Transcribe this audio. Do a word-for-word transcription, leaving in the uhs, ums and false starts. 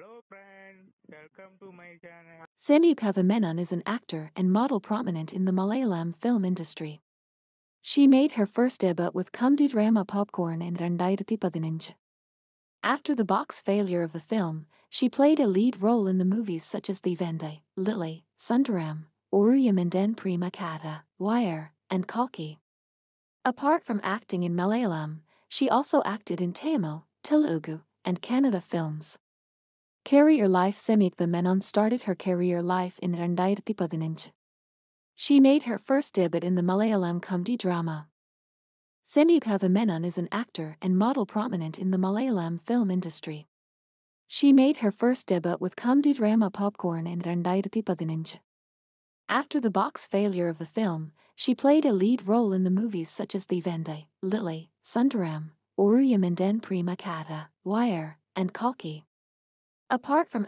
Hello friends, welcome to my channel. Samyuktha Menon is an actor and model prominent in the Malayalam film industry. She made her first debut with Kumdi Drama Popcorn in Randaid Tipadaninj. After the box failure of the film, she played a lead role in the movies such as The Vendai, Lily, Sundaram, Uruyam and Den Prima Kata, Wire, and Kalki. Apart from acting in Malayalam, she also acted in Tamil, Telugu, and Kannada films. Career life. Samyuktha Menon started her career life in twenty fifteen. She made her first debut in the Malayalam Kumdi drama. Samyuktha Menon is an actor and model prominent in the Malayalam film industry. She made her first debut with Kumdi Drama Popcorn in twenty fifteen. After the box failure of the film, she played a lead role in the movies such as The Vendai, Lily, Sundaram, Uruyam and Den Prima Kata, Wire, and Kalki. Apart from